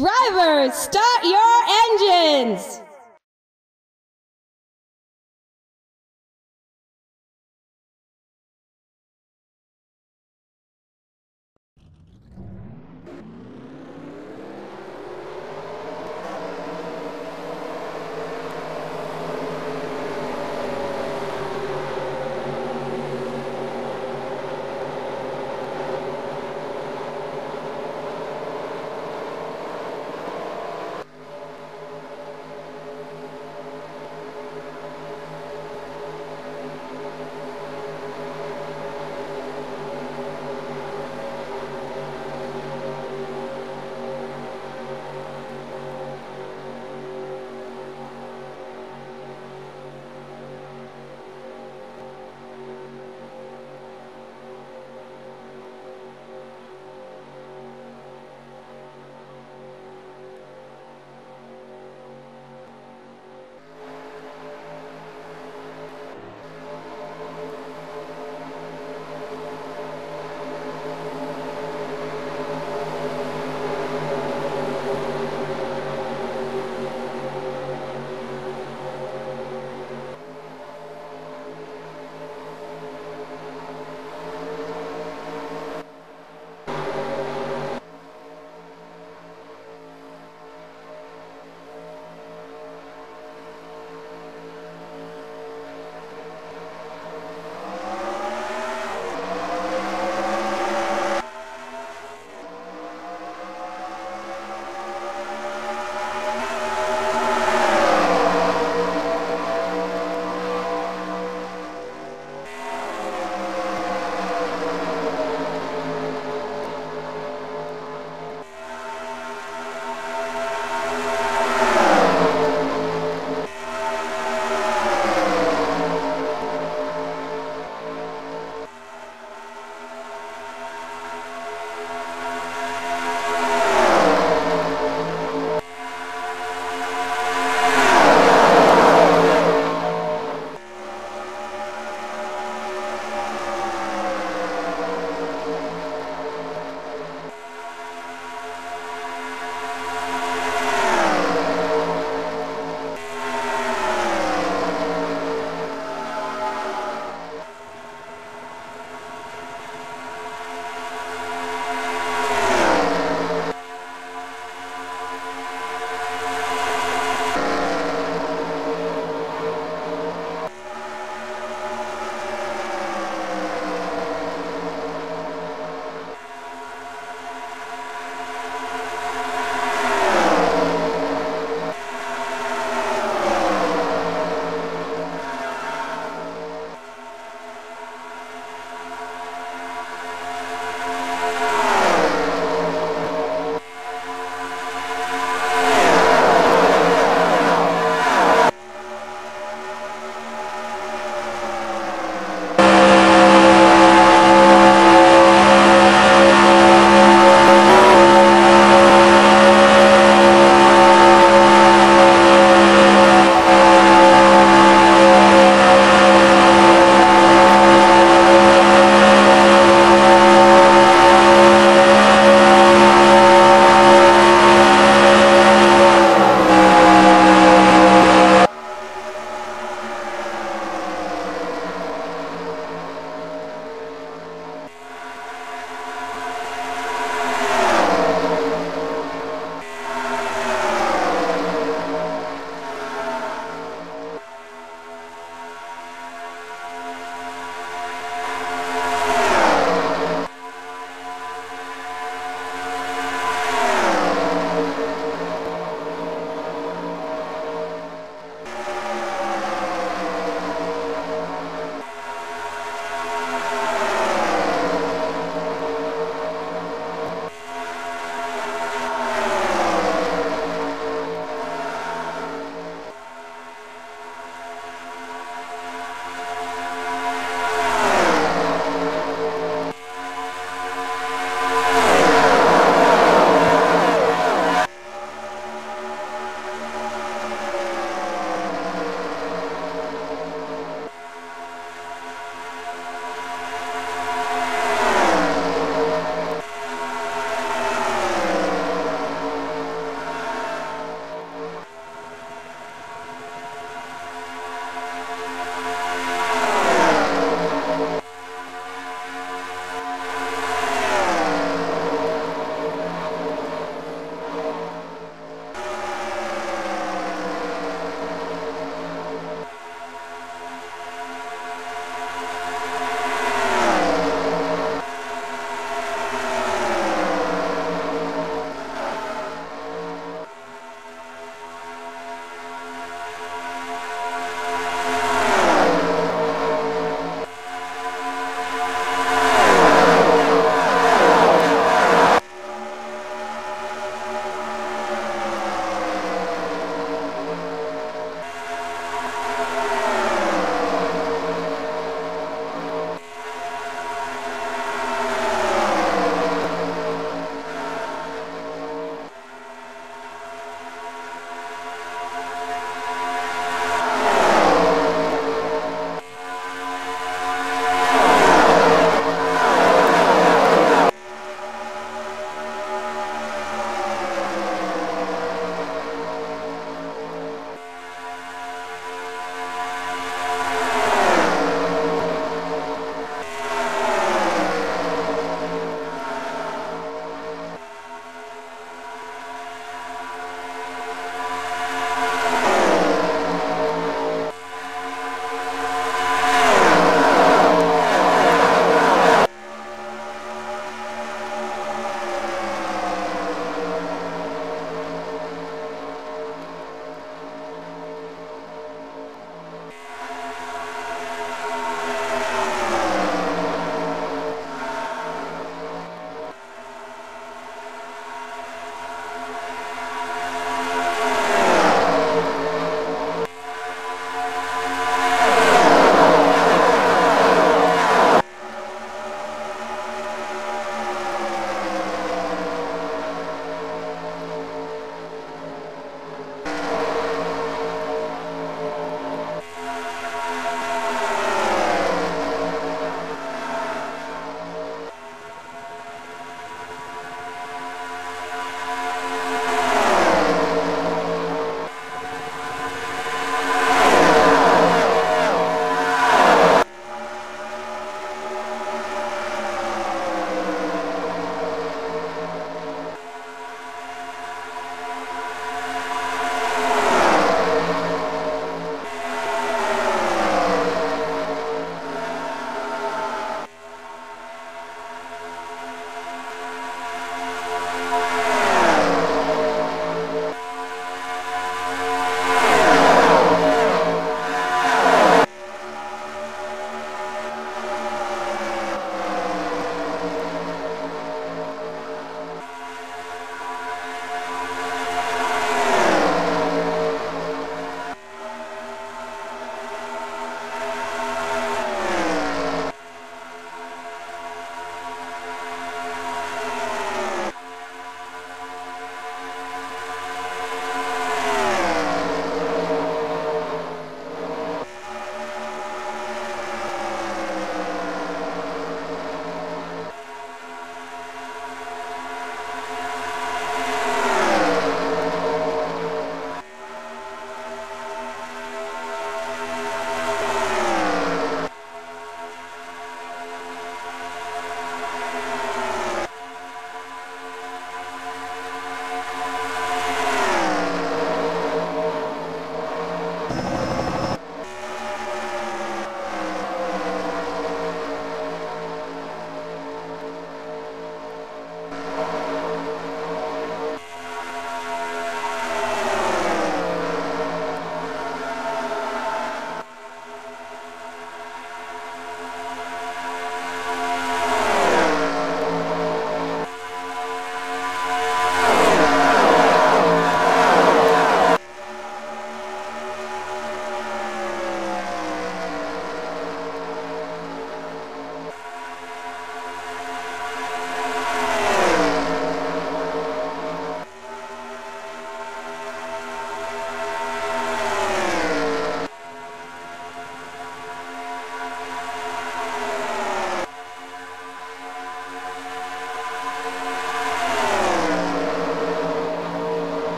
Drivers, start your engines!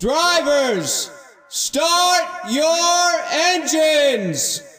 Drivers, start your engines!